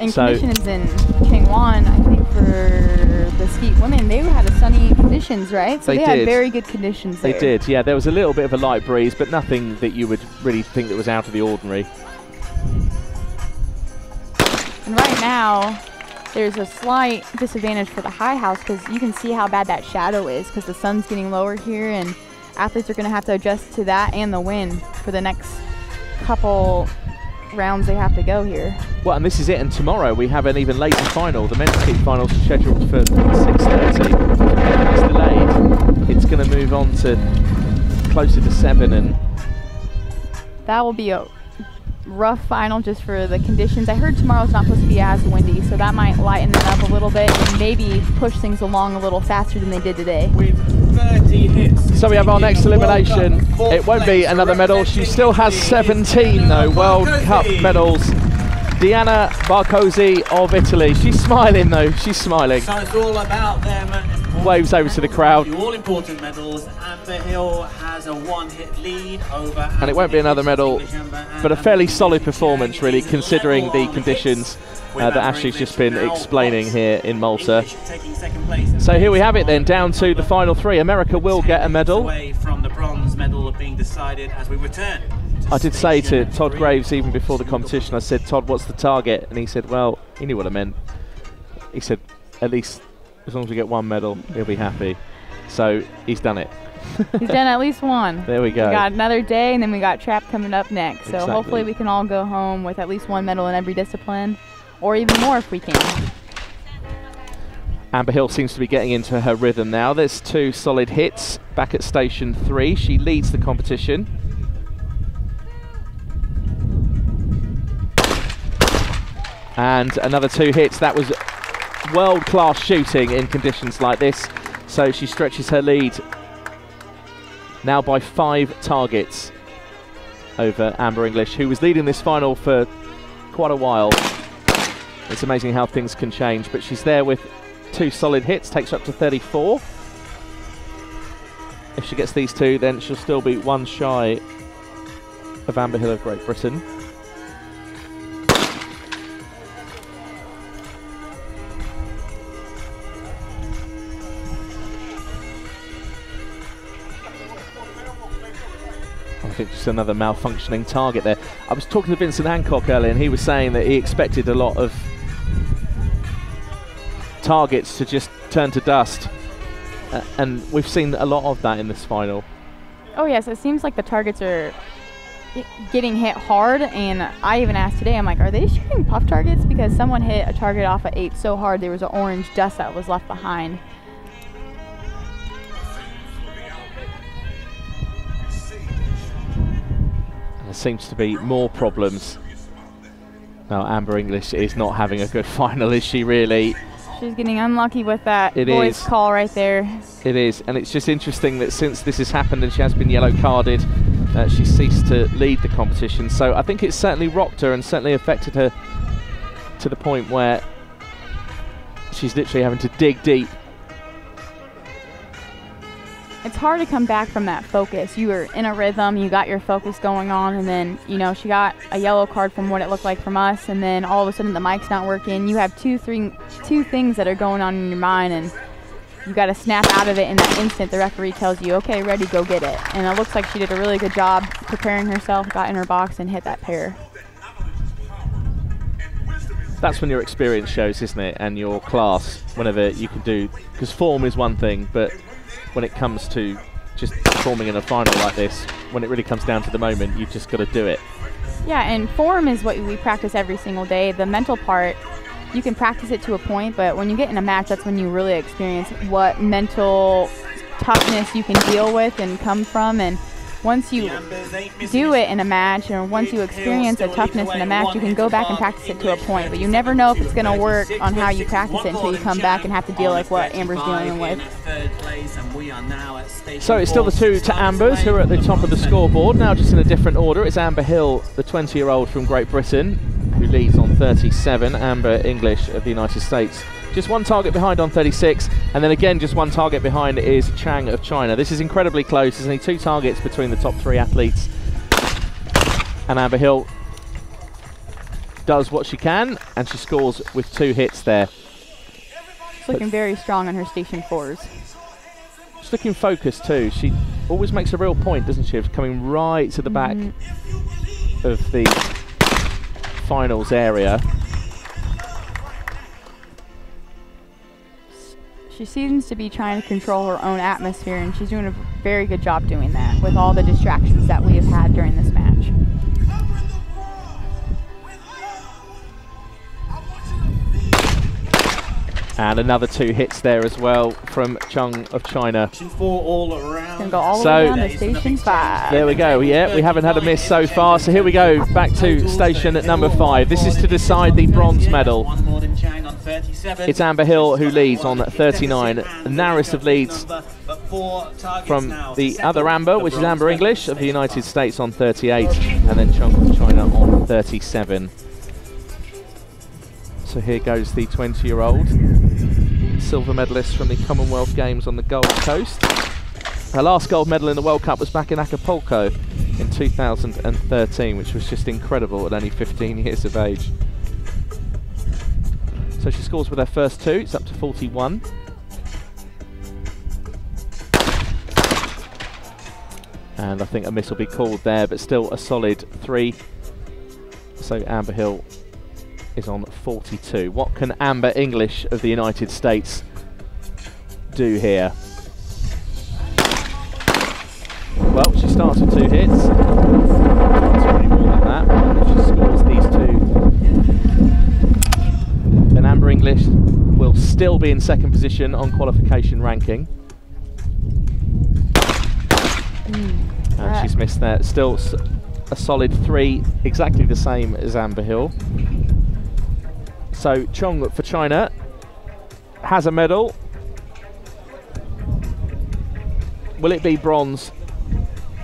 And so conditions in Changwon, I think for the Skeet women, they had a sunny conditions, right? So they had very good conditions there. They did, yeah. There was a little bit of a light breeze, but nothing that you would really think that was out of the ordinary. And right now, there's a slight disadvantage for the high house, because you can see how bad that shadow is, because the sun's getting lower here, and athletes are going to have to adjust to that and the wind for the next couple rounds they have to go here. Well, and this is it, and tomorrow we have an even later final. The men's Skeet finals scheduled for 6:30. It's delayed. It's going to move on to closer to 7, and that will be a rough final just for the conditions. I heard tomorrow's not supposed to be as windy, so that might lighten it up a little bit and maybe push things along a little faster than they did today. With 30 hits. So we have our next elimination. It won't be another medal. She still has 17 though, World Cup medals. Diana Bacosi of Italy. She's smiling though, she's smiling. So it's all about them. Waves over to the crowd. The all important medals. Amber Hill has a one-hit lead over. And it won't be another medal, but a fairly solid performance really, considering the conditions that Ashley's just been explaining here in Malta. So here we have it then, down to the final three. America will get a medal. Away from the bronze medal being decided as we return. I did say to Todd Graves, even before the competition, I said, Todd, what's the target? And he said, well, he knew what I meant. He said, at least as long as we get one medal, he'll be happy. So he's done it. He's done at least one. There we go. We got another day, and then we got trap coming up next. So exactly. Hopefully we can all go home with at least one medal in every discipline, or even more if we can. Amber Hill seems to be getting into her rhythm now. There's 2 solid hits back at station 3. She leads the competition. And another 2 hits. That was world-class shooting in conditions like this. So she stretches her lead now by 5 targets over Amber English, who was leading this final for quite a while. It's amazing how things can change, but she's there with 2 solid hits, takes her up to 34. If she gets these 2, then she'll still be 1 shy of Amber Hill of Great Britain. Just another malfunctioning target there. I was talking to Vincent Hancock earlier, and he was saying that he expected a lot of targets to just turn to dust, and we've seen a lot of that in this final. Oh yes, it seems like the targets are getting hit hard, and I even asked today, I'm like, are they shooting puff targets? Because someone hit a target off of 8 so hard there was an orange dust that was left behind. There seems to be more problems. Now, Amber English is not having a good final, is she really? She's getting unlucky with that voice call right there. It is, and it's just interesting that since this has happened and she has been yellow carded, she ceased to lead the competition. So I think it certainly rocked her and certainly affected her to the point where she's literally having to dig deep. It's hard to come back from that focus. You were in a rhythm, you got your focus going on, and then, you know, she got a yellow card from what it looked like from us, and then all of a sudden the mic's not working. You have two things that are going on in your mind, and you got to snap out of it in that instant. The referee tells you, okay, ready, go get it. And it looks like she did a really good job preparing herself, got in her box, and hit that pair. That's when your experience shows, isn't it, and your class, whenever you can do, because form is one thing, but when it comes to just performing in a final like this, when it really comes down to the moment, you've just got to do it. Yeah, and form is what we practice every single day. The mental part, you can practice it to a point, but when you get in a match, that's when you really experience what mental toughness you can deal with and come from. And once you do it in a match, and once you experience a toughness in a match, you can go back and practice it to a point, but you never know if it's going to work on how you practice it until you come back and have to deal like what Amber's dealing with. So it's still the 2 to Amber's, who are at the top of the scoreboard, now just in a different order. It's Amber Hill, the 20-year-old from Great Britain, who leads on 37, Amber English of the United States. Just 1 target behind on 36, and then again just 1 target behind is Zhang of China. This is incredibly close. There's only 2 targets between the top 3 athletes. And Amber Hill does what she can, and she scores with 2 hits there. She's looking very strong on her station 4s. She's looking focused too. She always makes a real point, doesn't she, of coming right to the back of the finals area. She seems to be trying to control her own atmosphere, and she's doing a very good job doing that with all the distractions that we have had during this match. And another 2 hits there as well from Zhang of China. Can go all the way down to station 5. There we go. Yeah, we haven't had a miss so far. So here we go, back to station at number 5. This is to decide the bronze medal. It's Amber Hill who leads on 39. Narrowest of leads from the other Amber, which is Amber English of the United States on 38, and then Zhang of China on 37. So here goes the 20-year-old silver medalist from the Commonwealth Games on the Gold Coast. Her last gold medal in the World Cup was back in Acapulco in 2013, which was just incredible at only 15 years of age. So she scores with her first 2, it's up to 41. And I think a miss will be called there, but still a solid 3. So Amber Hill is on 42. What can Amber English of the United States do here? Well, she starts with 2 hits. It's really more than that. And if she scores these 2, then Amber English will still be in second position on qualification ranking. And she's missed there. Still a solid 3, exactly the same as Amber Hill. So Zhang for China has a medal. Will it be bronze?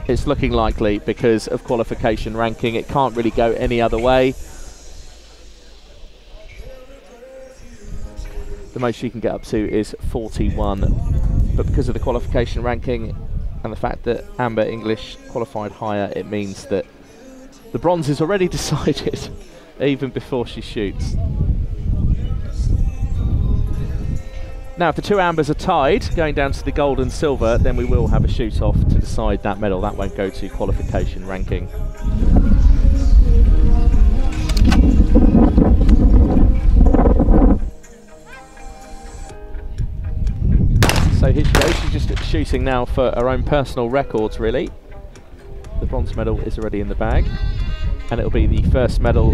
It's looking likely because of qualification ranking. It can't really go any other way. The most she can get up to is 41, but because of the qualification ranking and the fact that Amber English qualified higher, it means that the bronze is already decided even before she shoots. Now, if the two Ambers are tied, going down to the gold and silver, then we will have a shoot-off to decide that medal. That won't go to qualification ranking. So here she goes, she's just shooting now for her own personal records, really. The bronze medal is already in the bag, and it'll be the first medal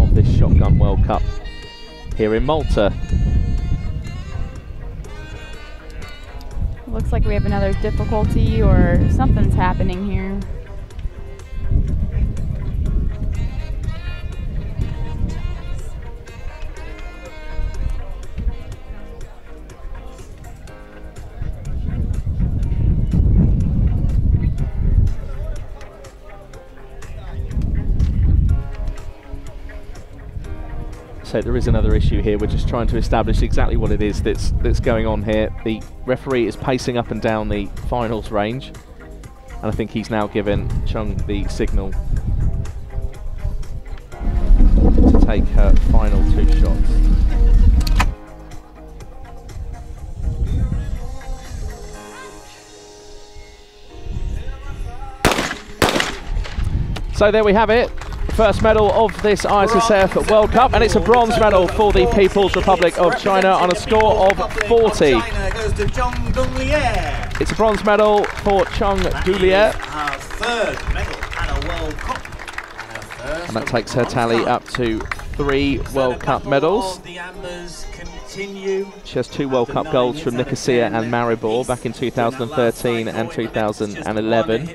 of this Shotgun World Cup here in Malta. Looks like we have another difficulty or something's happening here. So there is another issue here. We're just trying to establish exactly what it is that's going on here. The referee is pacing up and down the finals range, and I think he's now given Chung the signal to take her final two shots. So there we have it. First medal of this ISSF World Cup, and it's a bronze medal for the People's Republic of China on a score of 40. It's a bronze medal for Zhang Donglian, and that takes her tally up to 3 World Cup medals. She has 2 World Cup golds from Nicosia and Maribor back in 2013 and 2011,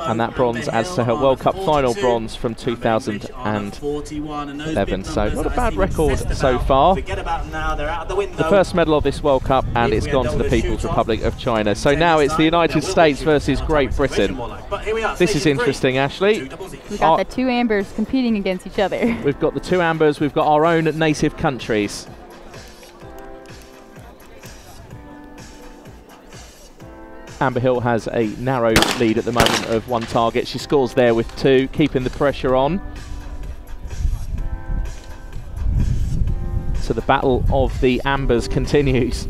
and that bronze adds to her World Cup final bronze from 2011. So not a bad record so far. The first medal of this World Cup, and it's gone to the People's Republic of China. So now it's the United States versus Great Britain. This is interesting, Ashley. We've got the two Ambers competing against each other. We've got the two Ambers. We've got our own native countries. Amber Hill has a narrow lead at the moment of 1 target. She scores there with 2, keeping the pressure on. So the battle of the Ambers continues.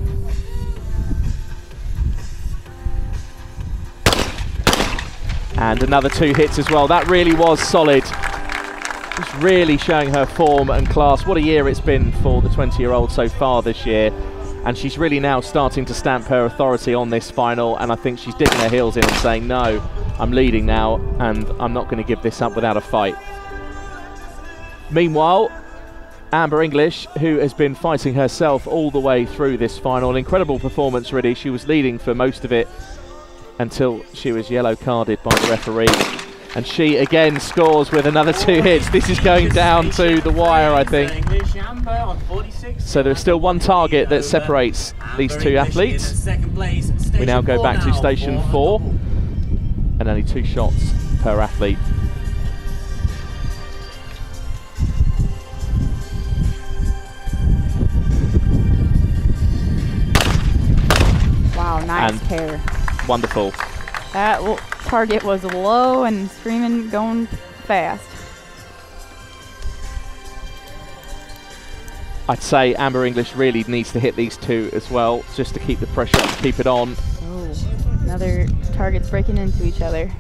And another 2 hits as well. That really was solid. It's really showing her form and class. What a year it's been for the 20-year-old so far this year. And she's really now starting to stamp her authority on this final, and I think she's digging her heels in and saying, no, I'm leading now, and I'm not going to give this up without a fight. Meanwhile, Amber English, who has been fighting herself all the way through this final, an incredible performance really. She was leading for most of it until she was yellow carded by the referee. And she again scores with another 2 hits. This is going down to the wire, I think. So there's still 1 target that separates these two athletes. We now go back to station 4, and only 2 shots per athlete. Wow, nice and pair. Wonderful. That target was low and screaming, going fast. I'd say Amber English really needs to hit these 2 as well, just to keep the pressure up, to keep it on. Oh, another target's breaking into each other.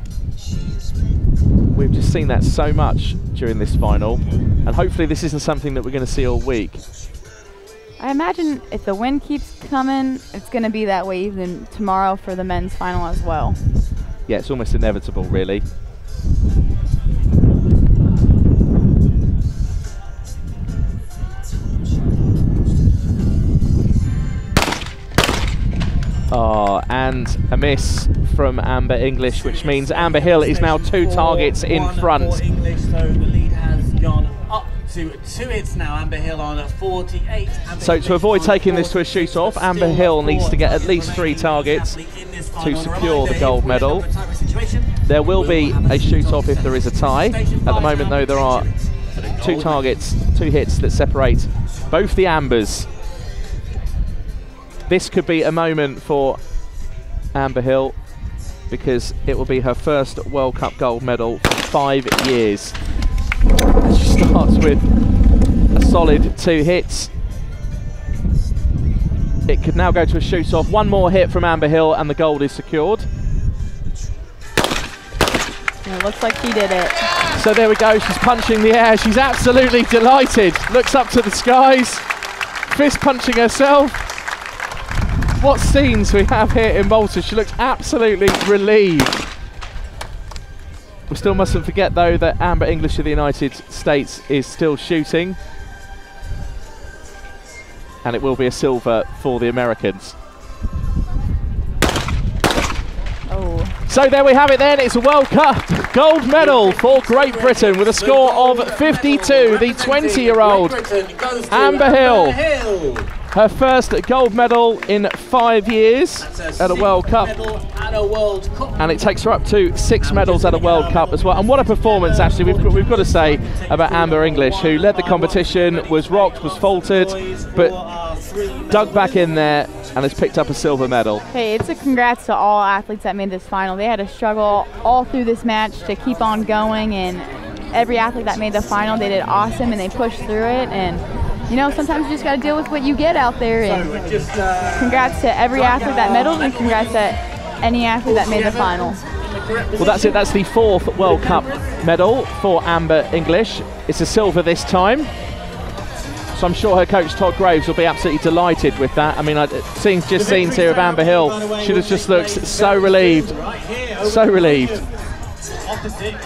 We've just seen that so much during this final, and hopefully this isn't something that we're going to see all week. I imagine if the wind keeps coming, it's going to be that way even tomorrow for the men's final as well. Yeah, it's almost inevitable, really. Oh, and a miss from Amber English, which means Amber Hill is now 2 targets in front. English, so the lead has gone up Two hits now, Amber Hill on a 48. So to avoid taking this to a shoot-off, Amber Hill needs to get at least 3 targets to secure the gold medal. There will be a shoot-off if there is a tie. At the moment, though, there are 2 targets, 2 hits that separate both the Ambers. This could be a moment for Amber Hill because it will be her first World Cup gold medal for 5 years. She starts with a solid 2 hits. It could now go to a shoot-off. 1 more hit from Amber Hill and the gold is secured. It looks like he did it. So there we go, she's punching the air. She's absolutely delighted. Looks up to the skies, fist punching herself. What scenes we have here in Malta. She looks absolutely relieved. We still mustn't forget, though, that Amber English of the United States is still shooting. And it will be a silver for the Americans. Oh. So there we have it then. It's a World Cup gold medal for Great Britain with a score of 52. The 20-year-old Amber Hill. Her first gold medal in 5 years at a World Cup. And it takes her up to 6 medals at a World Cup as well. And what a performance, actually, we've got to say about Amber English, who led the competition, was rocked, was faltered, but dug back in there and has picked up a silver medal. Hey, it's a congrats to all athletes that made this final. They had to struggle all through this match to keep on going, and every athlete that made the final, they did awesome and they pushed through it. And you know, sometimes you just got to deal with what you get out there. And congrats to every athlete that medaled, and congrats to any athlete that made the final. Well, that's it. That's the 4th World Cup medal for Amber English. It's a silver this time. So I'm sure her coach, Todd Graves, will be absolutely delighted with that. I mean, scenes here of Amber Hill. She just looks so relieved. So relieved.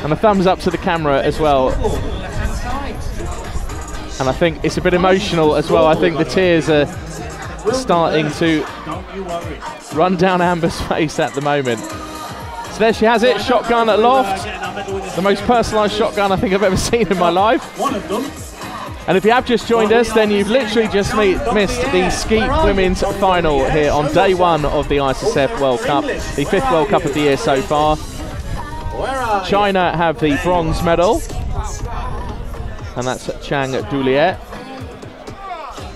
And a thumbs up to the camera as well. And I think it's a bit emotional as well. I think the tears are starting to run down Amber's face at the moment. So there she has it, shotgun at loft. The most personalised shotgun I think I've ever seen in my life. And if you have just joined us, then you've literally just missed the Skeet Women's Final here on day 1 of the ISSF World Cup, the 5th World Cup of the year so far. China have the bronze medal. And that's Zhang Donglian.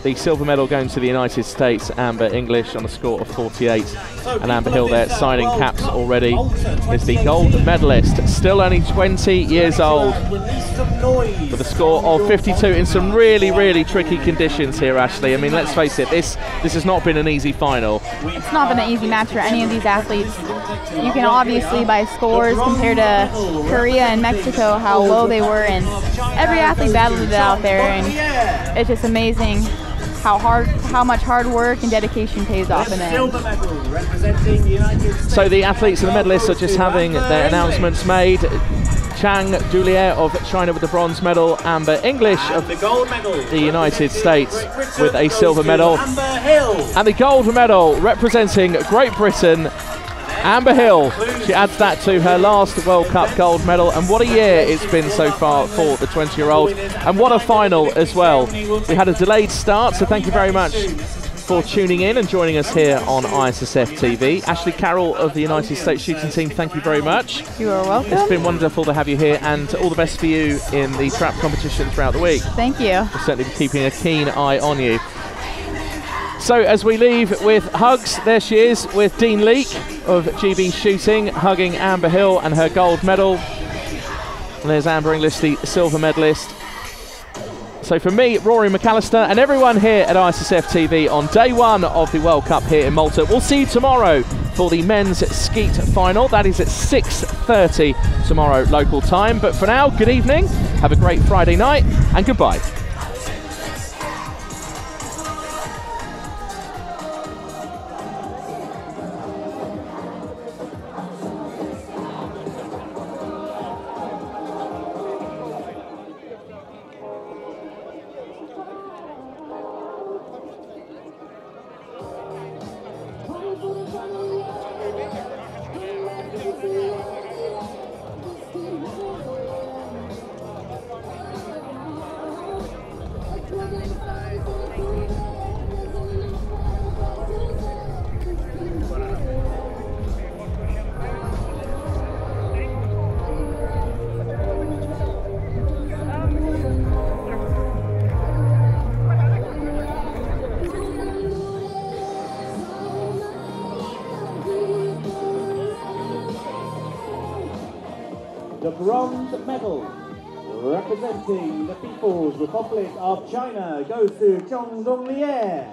The silver medal going to the United States, Amber English on a score of 48. And Amber Hill there signing caps already is the gold medalist, still only 20 years old, with a score of 52 in some really, really tricky conditions here, Ashley. I mean, let's face it, this has not been an easy final. It's not been an easy match for any of these athletes. You can obviously, by scores, compare to Korea and Mexico, how low they were, and every athlete battled it out there, and it's just amazing how much hard work and dedication pays off in it. So the athletes and the medalists are just having their announcements made. Zhang Donglian of China with the bronze medal, Amber English of the United States with a silver medal. And the gold medal representing Great Britain, Amber Hill. She adds that to her last World Cup gold medal, and what a year it's been so far for the 20-year-old, and what a final as well. We had a delayed start, so thank you very much for tuning in and joining us here on ISSF TV. Ashley Carroll of the United States shooting team, thank you very much. You are welcome. It's been wonderful to have you here, and all the best for you in the trap competition throughout the week. Thank you. We'll certainly be keeping a keen eye on you. So as we leave with hugs, there she is with Dean Leake of GB Shooting, hugging Amber Hill and her gold medal. And there's Amber English, the silver medalist. So for me, Rory McAllister, and everyone here at ISSF TV on day 1 of the World Cup here in Malta. We'll see you tomorrow for the men's Skeet final. That is at 6:30 tomorrow local time. But for now, good evening, have a great Friday night, and goodbye. the bronze medal representing the People's Republic of China goes to Zhang Donglian.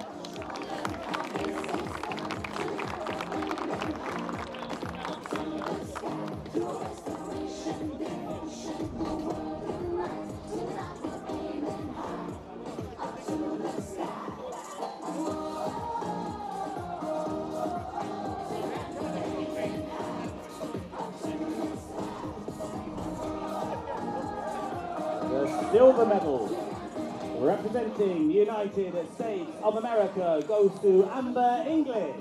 Silver medal representing the United States of America goes to Amber English.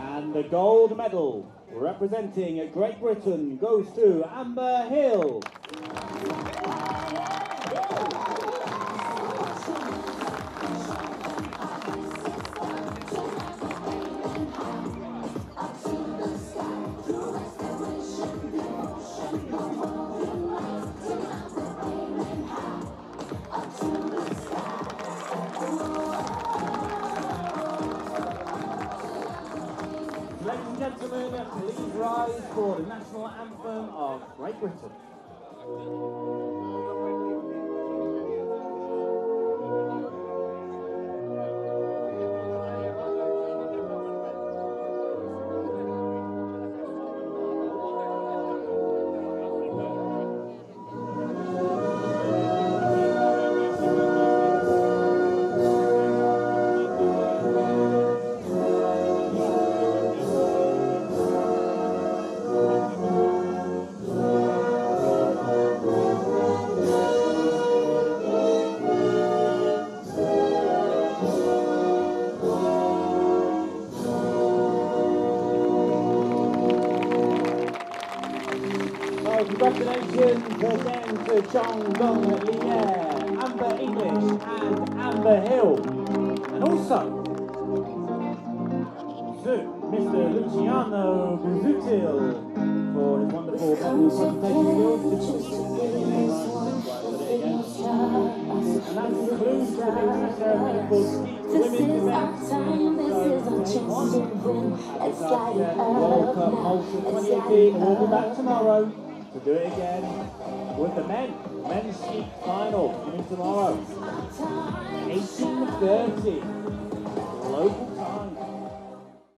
And the gold medal representing Great Britain goes to Amber Hill. Please rise for the national anthem of Great Britain. Congratulations again to Zhang Donglian, Amber English and Amber Hill. And also to Mr. Luciano Vizutil for his wonderful presentation. And that concludes the victory ceremony for Skeet women's events. World Cup Malta 2018. We'll be back tomorrow to do it again with the men's Skeet final coming tomorrow, 18:30 local.